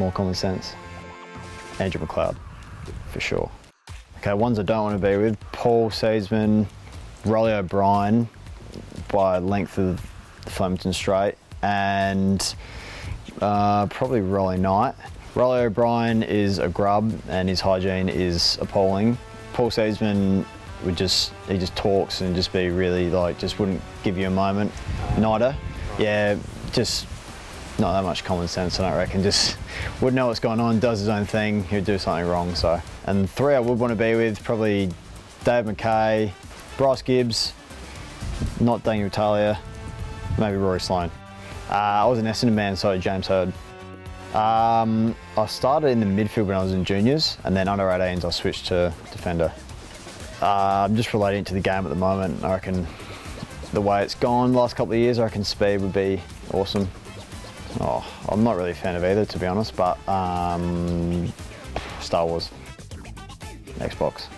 more common sense. Andrew McLeod, for sure. Okay, ones I don't want to be with, Paul Seisman, Rolly O'Brien by length of the Flemington Strait, and probably Rolly Knight. Rolly O'Brien is a grub and his hygiene is appalling. Paul Seisman would he just talks and just be really like, just wouldn't give you a moment. Knighter, yeah, just not that much common sense, I don't reckon. Just wouldn't know what's going on, does his own thing, he'd do something wrong, so. And three I would want to be with, probably Dave McKay, Bryce Gibbs, not Daniel Talia, maybe Rory Sloan. I was an Essendon man, so James Hurd. I started in the midfield when I was in juniors, and then under 18s I switched to defender. I'm just relating to the game at the moment. I reckon the way it's gone the last couple of years, I reckon speed would be awesome. Oh, I'm not really a fan of either, to be honest, but Star Wars, Xbox.